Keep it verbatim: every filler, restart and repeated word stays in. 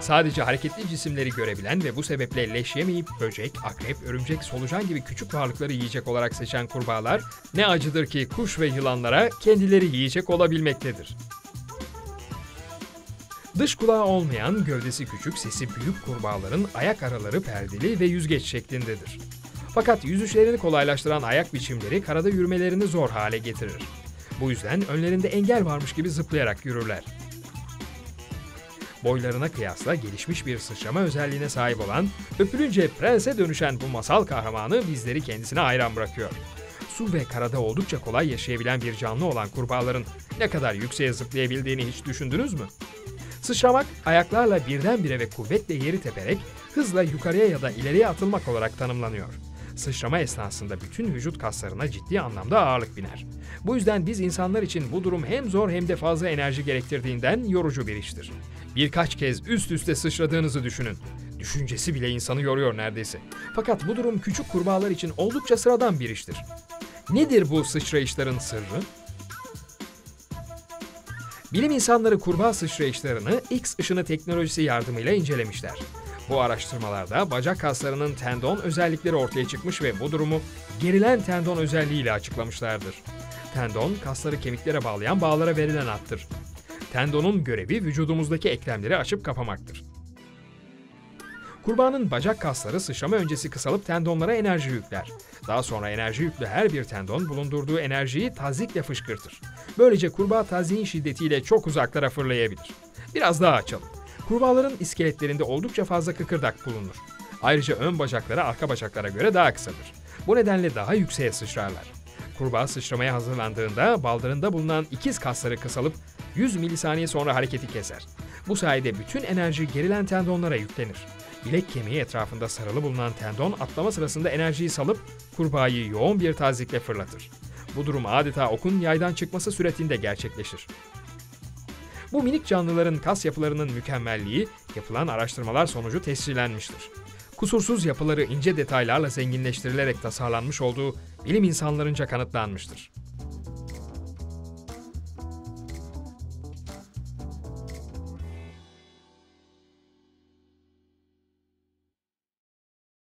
Sadece hareketli cisimleri görebilen ve bu sebeple leş yemeyip böcek, akrep, örümcek, solucan gibi küçük varlıkları yiyecek olarak seçen kurbağalar ne acıdır ki kuş ve yılanlara kendileri yiyecek olabilmektedir. Dış kulağı olmayan, gövdesi küçük, sesi büyük kurbağaların ayak araları perdeli ve yüzgeç şeklindedir. Fakat yüzüşlerini kolaylaştıran ayak biçimleri karada yürümelerini zor hale getirir. Bu yüzden önlerinde engel varmış gibi zıplayarak yürürler. Boylarına kıyasla gelişmiş bir sıçrama özelliğine sahip olan, öpülünce prense dönüşen bu masal kahramanı bizleri kendisine hayran bırakıyor. Su ve karada oldukça kolay yaşayabilen bir canlı olan kurbağaların ne kadar yükseğe zıplayabildiğini hiç düşündünüz mü? Sıçramak, ayaklarla birdenbire ve kuvvetle yeri teperek hızla yukarıya ya da ileriye atılmak olarak tanımlanıyor. Sıçrama esnasında bütün vücut kaslarına ciddi anlamda ağırlık biner. Bu yüzden biz insanlar için bu durum hem zor hem de fazla enerji gerektirdiğinden yorucu bir iştir. Birkaç kez üst üste sıçradığınızı düşünün. Düşüncesi bile insanı yoruyor neredeyse. Fakat bu durum küçük kurbağalar için oldukça sıradan bir iştir. Nedir bu sıçrayışların sırrı? Bilim insanları kurbağa sıçrayışlarını X ışını teknolojisi yardımıyla incelemişler. Bu araştırmalarda bacak kaslarının tendon özellikleri ortaya çıkmış ve bu durumu gerilen tendon özelliğiyle açıklamışlardır. Tendon, kasları kemiklere bağlayan bağlara verilen addır. Tendonun görevi vücudumuzdaki eklemleri açıp kapamaktır. Kurbağanın bacak kasları sıçrama öncesi kısalıp tendonlara enerji yükler. Daha sonra enerji yüklü her bir tendon bulundurduğu enerjiyi tazikle fışkırtır. Böylece kurbağa taziğin şiddetiyle çok uzaklara fırlayabilir. Biraz daha açalım. Kurbağaların iskeletlerinde oldukça fazla kıkırdak bulunur. Ayrıca ön bacakları arka bacaklara göre daha kısadır. Bu nedenle daha yükseğe sıçrarlar. Kurbağa sıçramaya hazırlandığında baldırında bulunan ikiz kasları kısalıp yüz milisaniye sonra hareketi keser. Bu sayede bütün enerji gerilen tendonlara yüklenir. Bilek kemiği etrafında sarılı bulunan tendon atlama sırasında enerjiyi salıp kurbağayı yoğun bir tazikle fırlatır. Bu durum adeta okun yaydan çıkması süretinde gerçekleşir. Bu minik canlıların kas yapılarının mükemmelliği yapılan araştırmalar sonucu tescillenmiştir. Kusursuz yapıları ince detaylarla zenginleştirilerek tasarlanmış olduğu bilim insanlarınca kanıtlanmıştır.